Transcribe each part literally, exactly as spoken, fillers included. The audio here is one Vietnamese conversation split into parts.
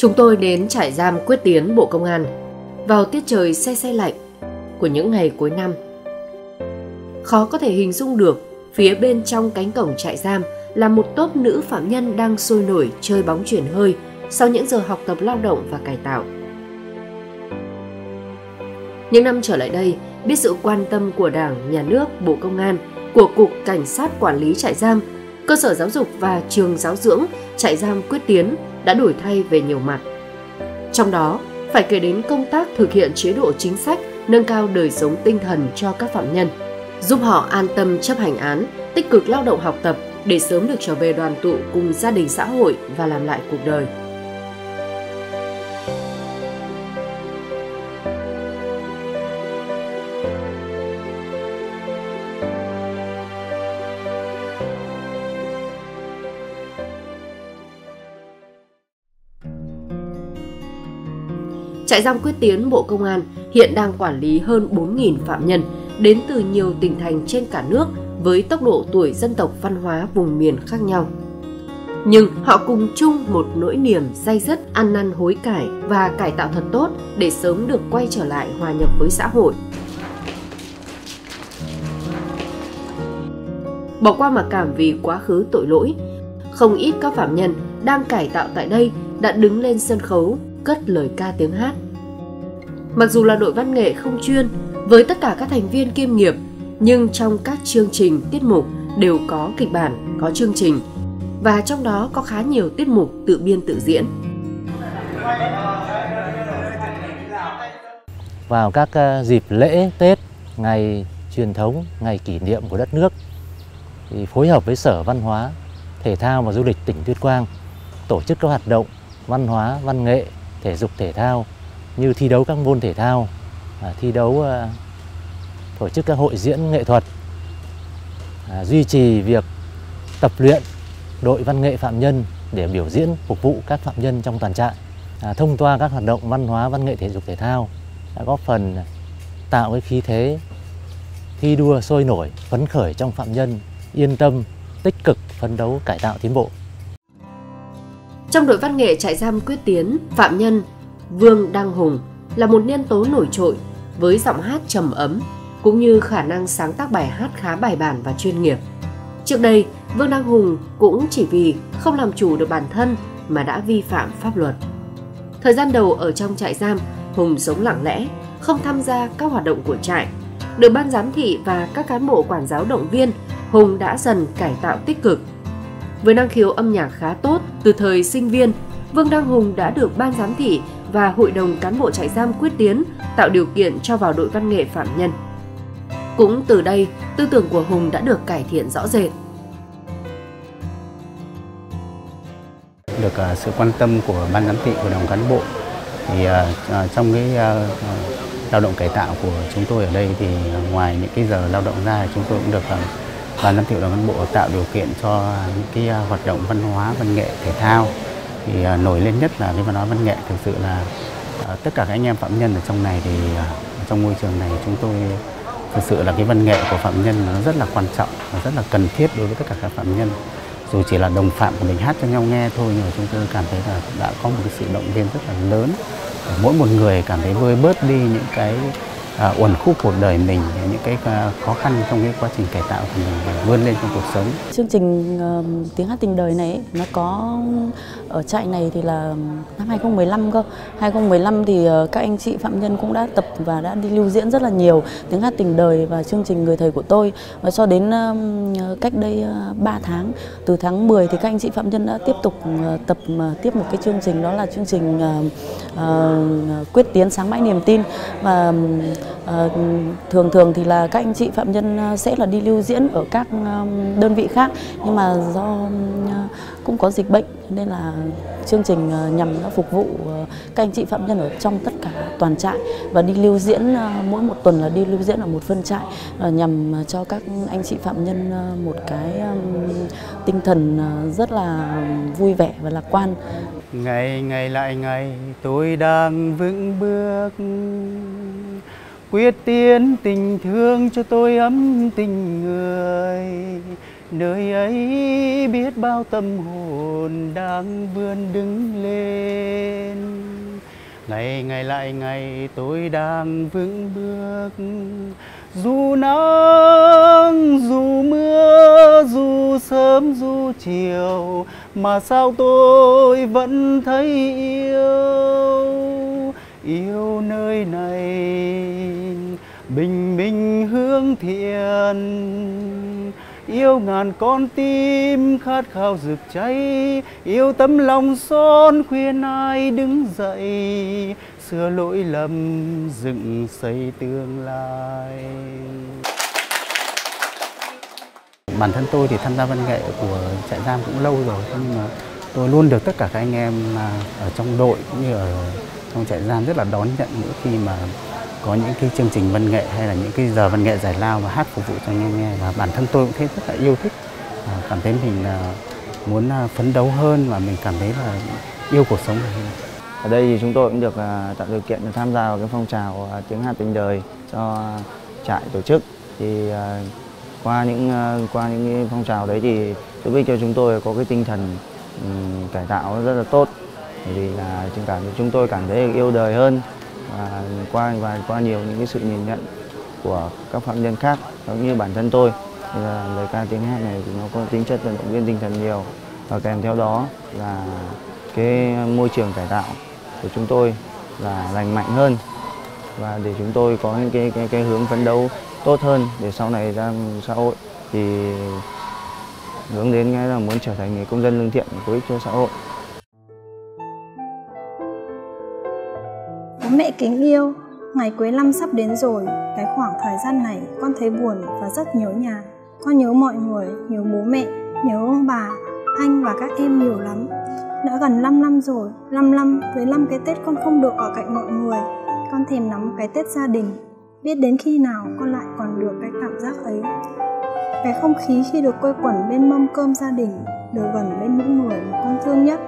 Chúng tôi đến trại giam Quyết Tiến Bộ Công an vào tiết trời se se lạnh của những ngày cuối năm. Khó có thể hình dung được, phía bên trong cánh cổng trại giam là một tốp nữ phạm nhân đang sôi nổi chơi bóng chuyền hơi sau những giờ học tập lao động và cải tạo. Những năm trở lại đây, biết sự quan tâm của Đảng, Nhà nước, Bộ Công an, của Cục Cảnh sát Quản lý Trại giam, cơ sở giáo dục và trường giáo dưỡng, trại giam Quyết Tiến đã đổi thay về nhiều mặt. Trong đó, phải kể đến công tác thực hiện chế độ chính sách, nâng cao đời sống tinh thần cho các phạm nhân, giúp họ an tâm chấp hành án, tích cực lao động học tập để sớm được trở về đoàn tụ cùng gia đình xã hội và làm lại cuộc đời. Trại giam Quyết Tiến Bộ Công an hiện đang quản lý hơn bốn nghìn phạm nhân đến từ nhiều tỉnh thành trên cả nước với tốc độ tuổi, dân tộc, văn hóa, vùng miền khác nhau. Nhưng họ cùng chung một nỗi niềm day dứt ăn năn hối cải và cải tạo thật tốt để sớm được quay trở lại hòa nhập với xã hội. Bỏ qua mặc cảm vì quá khứ tội lỗi, không ít các phạm nhân đang cải tạo tại đây đã đứng lên sân khấu cất lời ca tiếng hát. Mặc dù là đội văn nghệ không chuyên với tất cả các thành viên kiêm nghiệp, nhưng trong các chương trình tiết mục đều có kịch bản, có chương trình, và trong đó có khá nhiều tiết mục tự biên tự diễn. Vào các dịp lễ, Tết, ngày truyền thống, ngày kỷ niệm của đất nước, thì phối hợp với Sở Văn hóa, Thể thao và Du lịch tỉnh Tuyên Quang tổ chức các hoạt động văn hóa, văn nghệ, thể dục thể thao như thi đấu các môn thể thao, thi đấu, tổ chức các hội diễn nghệ thuật, duy trì việc tập luyện đội văn nghệ phạm nhân để biểu diễn phục vụ các phạm nhân trong toàn trại. Thông qua các hoạt động văn hóa, văn nghệ, thể dục thể thao đã góp phần tạo cái khí thế thi đua sôi nổi, phấn khởi trong phạm nhân, yên tâm, tích cực phấn đấu cải tạo tiến bộ. Trong đội văn nghệ trại giam Quyết Tiến, phạm nhân Vương Đăng Hùng là một nhân tố nổi trội với giọng hát trầm ấm cũng như khả năng sáng tác bài hát khá bài bản và chuyên nghiệp. Trước đây, Vương Đăng Hùng cũng chỉ vì không làm chủ được bản thân mà đã vi phạm pháp luật. Thời gian đầu ở trong trại giam, Hùng sống lặng lẽ, không tham gia các hoạt động của trại. Được ban giám thị và các cán bộ quản giáo động viên, Hùng đã dần cải tạo tích cực. Với năng khiếu âm nhạc khá tốt từ thời sinh viên, Vương Đăng Hùng đã được ban giám thị và hội đồng cán bộ trại giam Quyết Tiến tạo điều kiện cho vào đội văn nghệ phạm nhân. Cũng từ đây, tư tưởng của Hùng đã được cải thiện rõ rệt. Được uh, sự quan tâm của ban giám thị, hội đồng cán bộ, thì uh, trong cái uh, lao động cải tạo của chúng tôi ở đây thì uh, ngoài những cái giờ lao động ra, chúng tôi cũng được uh, ban giám thị, hội đồng cán bộ tạo điều kiện cho những cái uh, hoạt động văn hóa, văn nghệ, thể thao. Thì uh, nổi lên nhất là cái văn hóa, văn nghệ. Thực sự là uh, tất cả các anh em phạm nhân ở trong này thì uh, trong môi trường này chúng tôi thực sự là cái văn nghệ của phạm nhân nó rất là quan trọng và rất là cần thiết đối với tất cả các phạm nhân. Dù chỉ là đồng phạm của mình hát cho nhau nghe thôi, nhưng mà chúng tôi cảm thấy là đã có một cái sự động viên rất là lớn. Mỗi một người cảm thấy vơi bớt đi những cái à, uẩn khúc cuộc đời mình, những cái à, khó khăn trong cái quá trình cải tạo của mình vươn lên trong cuộc sống. Chương trình uh, tiếng hát tình đời này ấy, nó có ở trại này thì là năm hai không một năm cơ. hai không một năm thì uh, các anh chị phạm nhân cũng đã tập và đã đi lưu diễn rất là nhiều tiếng hát tình đời và chương trình Người thầy của tôi. Và cho đến uh, cách đây uh, ba tháng, từ tháng mười thì các anh chị phạm nhân đã tiếp tục uh, tập uh, tiếp một cái chương trình, đó là chương trình uh, uh, Quyết Tiến Sáng Mãi Niềm Tin. Và À, thường thường thì là các anh chị phạm nhân sẽ là đi lưu diễn ở các đơn vị khác, nhưng mà do cũng có dịch bệnh nên là chương trình nhằm phục vụ các anh chị phạm nhân ở trong tất cả toàn trại, và đi lưu diễn mỗi một tuần là đi lưu diễn ở một phân trại, nhằm cho các anh chị phạm nhân một cái tinh thần rất là vui vẻ và lạc quan. Ngày ngày lại ngày tôi đang vững bước Quyết Tiến tình thương cho tôi ấm tình người, nơi ấy biết bao tâm hồn đang vươn đứng lên. Ngày ngày lại ngày tôi đang vững bước, dù nắng dù mưa, dù sớm dù chiều, mà sao tôi vẫn thấy yêu. Yêu nơi này bình minh hướng thiện, yêu ngàn con tim khát khao rực cháy, yêu tấm lòng son khuyên ai đứng dậy, sửa lỗi lầm dựng xây tương lai. Bản thân tôi thì tham gia văn nghệ của trại giam cũng lâu rồi, nhưng mà tôi luôn được tất cả các anh em ở trong đội cũng như ở trong trại giam rất là đón nhận mỗi khi mà có những cái chương trình văn nghệ hay là những cái giờ văn nghệ giải lao và hát phục vụ cho anh em nghe. Và bản thân tôi cũng thấy rất là yêu thích, cảm thấy mình muốn phấn đấu hơn và mình cảm thấy là yêu cuộc sống hơn. Ở đây thì chúng tôi cũng được tạo điều kiện để tham gia vào cái phong trào tiếng hát tình đời cho trại tổ chức. Thì qua những qua những phong trào đấy thì giúp ích cho chúng tôi có cái tinh thần cải tạo rất là tốt, vì là tình cảm chúng tôi cảm thấy yêu đời hơn. Và qua và qua nhiều những cái sự nhìn nhận của các phạm nhân khác giống như bản thân tôi, thì là lời ca tiếng hát này thì nó có tính chất vận động viên tinh thần nhiều, và kèm theo đó là cái môi trường cải tạo của chúng tôi là lành mạnh hơn, và để chúng tôi có những cái, cái cái hướng phấn đấu tốt hơn để sau này ra xã hội thì hướng đến cái là muốn trở thành người công dân lương thiện có ích cho xã hội. Mẹ kính yêu, ngày cuối năm sắp đến rồi, cái khoảng thời gian này con thấy buồn và rất nhớ nhà. Con nhớ mọi người, nhớ bố mẹ, nhớ ông bà, anh và các em nhiều lắm. Đã gần năm năm rồi, năm năm với năm cái Tết con không được ở cạnh mọi người. Con thèm lắm cái Tết gia đình, biết đến khi nào con lại còn được cái cảm giác ấy. Cái không khí khi được quây quần bên mâm cơm gia đình, được gần bên những người mà con thương nhất.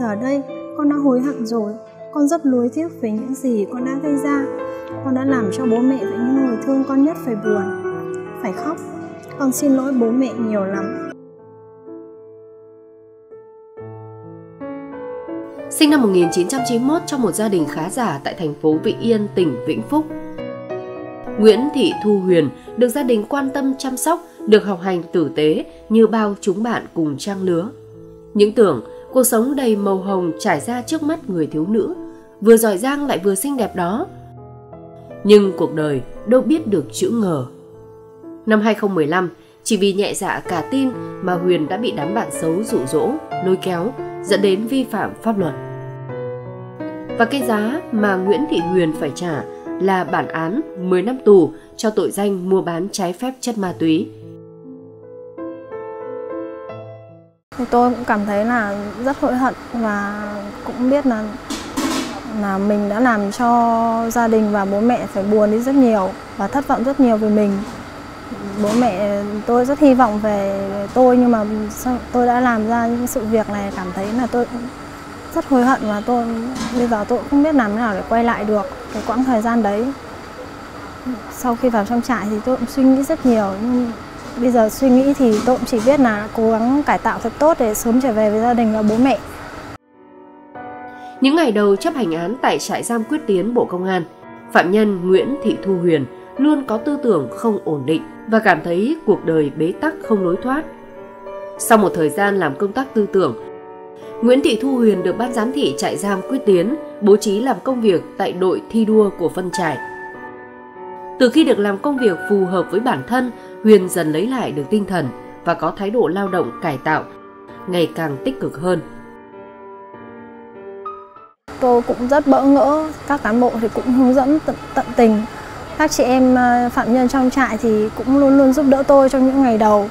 Giờ đây, con đã hối hận rồi. Con rất nuối tiếc về những gì con đã gây ra. Con đã làm cho bố mẹ và những người thương con nhất phải buồn, phải khóc. Con xin lỗi bố mẹ nhiều lắm. Sinh năm một nghìn chín trăm chín mươi mốt trong một gia đình khá giả tại thành phố Vị Yên, tỉnh Vĩnh Phúc, Nguyễn Thị Thu Huyền được gia đình quan tâm chăm sóc, được học hành tử tế như bao chúng bạn cùng trang lứa. Những tưởng cuộc sống đầy màu hồng trải ra trước mắt người thiếu nữ, vừa giỏi giang lại vừa xinh đẹp đó. Nhưng cuộc đời đâu biết được chữ ngờ. Năm hai không một năm, chỉ vì nhẹ dạ cả tin mà Huyền đã bị đám bạn xấu dụ dỗ, lôi kéo, dẫn đến vi phạm pháp luật. Và cái giá mà Nguyễn Thị Huyền phải trả là bản án mười năm tù cho tội danh mua bán trái phép chất ma túy. Thì tôi cũng cảm thấy là rất hối hận và cũng biết là là mình đã làm cho gia đình và bố mẹ phải buồn đi rất nhiều và thất vọng rất nhiều về mình. Bố mẹ tôi rất hy vọng về tôi, nhưng mà tôi đã làm ra những sự việc này, cảm thấy là tôi rất hối hận và tôi bây giờ tôi không biết làm thế nào để quay lại được cái quãng thời gian đấy. Sau khi vào trong trại thì tôi cũng suy nghĩ rất nhiều, nhưng bây giờ suy nghĩ thì tôi cũng chỉ biết là cố gắng cải tạo thật tốt để sớm trở về với gia đình và bố mẹ. Những ngày đầu chấp hành án tại trại giam Quyết Tiến, Bộ Công an, phạm nhân Nguyễn Thị Thu Huyền luôn có tư tưởng không ổn định và cảm thấy cuộc đời bế tắc không lối thoát. Sau một thời gian làm công tác tư tưởng, Nguyễn Thị Thu Huyền được ban giám thị trại giam Quyết Tiến bố trí làm công việc tại đội thi đua của phân trại. Từ khi được làm công việc phù hợp với bản thân, Huyền dần lấy lại được tinh thần và có thái độ lao động cải tạo, ngày càng tích cực hơn. Tôi cũng rất bỡ ngỡ, các cán bộ thì cũng hướng dẫn tận, tận tình. Các chị em phạm nhân trong trại thì cũng luôn luôn giúp đỡ tôi trong những ngày đầu,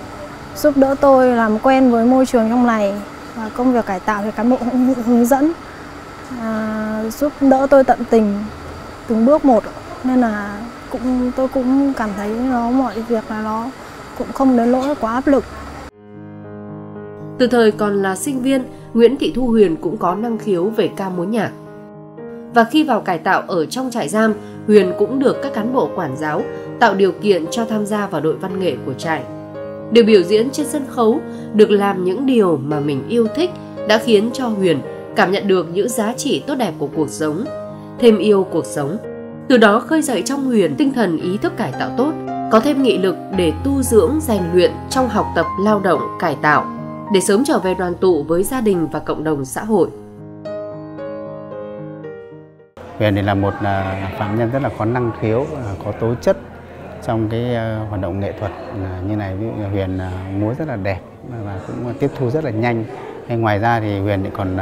giúp đỡ tôi làm quen với môi trường trong này. Và công việc cải tạo thì cán bộ cũng hướng dẫn, à, giúp đỡ tôi tận tình từng bước một, nên là cũng tôi cũng cảm thấy nó mọi việc là nó cũng không đến nỗi quá áp lực. Từ thời còn là sinh viên, Nguyễn Thị Thu Huyền cũng có năng khiếu về ca múa nhạc. Và khi vào cải tạo ở trong trại giam, Huyền cũng được các cán bộ quản giáo tạo điều kiện cho tham gia vào đội văn nghệ của trại. Được biểu diễn trên sân khấu, được làm những điều mà mình yêu thích đã khiến cho Huyền cảm nhận được những giá trị tốt đẹp của cuộc sống, thêm yêu cuộc sống. Từ đó khơi dậy trong Huyền tinh thần ý thức cải tạo tốt, có thêm nghị lực để tu dưỡng, rèn luyện trong học tập, lao động, cải tạo, để sớm trở về đoàn tụ với gia đình và cộng đồng xã hội. Huyền thì là một phạm nhân rất là có năng khiếu, có tố chất trong cái hoạt động nghệ thuật như này. Ví dụ Huyền múa rất là đẹp và cũng tiếp thu rất là nhanh. Nên ngoài ra thì Huyền thì còn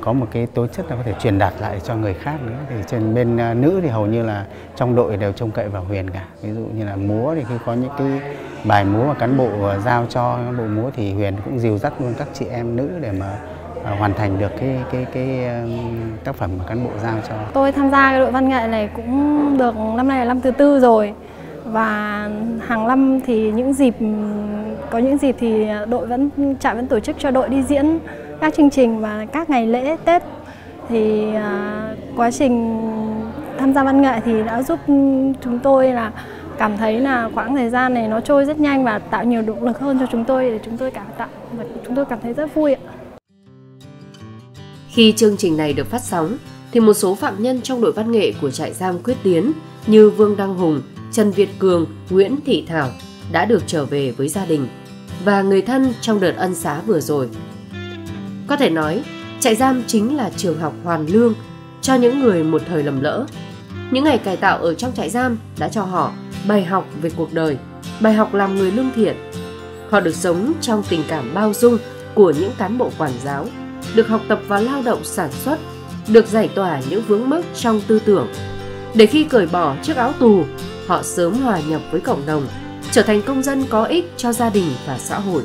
có một cái tố chất là có thể truyền đạt lại cho người khác nữa. Thì trên bên nữ thì hầu như là trong đội đều trông cậy vào Huyền cả. Ví dụ như là múa thì khi có những cái bài múa mà cán bộ giao cho cán bộ múa thì Huyền cũng dìu dắt luôn các chị em nữ để mà hoàn thành được cái cái cái tác phẩm mà cán bộ giao cho. Tôi tham gia cái đội văn nghệ này cũng được năm nay là năm thứ tư rồi, và hàng năm thì những dịp có những dịp thì đội vẫn trại vẫn tổ chức cho đội đi diễn các chương trình và các ngày lễ Tết. Thì quá trình tham gia văn nghệ thì đã giúp chúng tôi là cảm thấy là khoảng thời gian này nó trôi rất nhanh và tạo nhiều động lực hơn cho chúng tôi để chúng tôi cảm tạo và chúng tôi cảm thấy rất vui ạ. Khi chương trình này được phát sóng, thì một số phạm nhân trong đội văn nghệ của trại giam Quyết Tiến như Vương Đăng Hùng, Trần Việt Cường, Nguyễn Thị Thảo đã được trở về với gia đình và người thân trong đợt ân xá vừa rồi. Có thể nói, trại giam chính là trường học hoàn lương cho những người một thời lầm lỡ. Những ngày cải tạo ở trong trại giam đã cho họ bài học về cuộc đời, bài học làm người lương thiện. Họ được sống trong tình cảm bao dung của những cán bộ quản giáo, được học tập và lao động sản xuất, được giải tỏa những vướng mắc trong tư tưởng, để khi cởi bỏ chiếc áo tù, họ sớm hòa nhập với cộng đồng, trở thành công dân có ích cho gia đình và xã hội.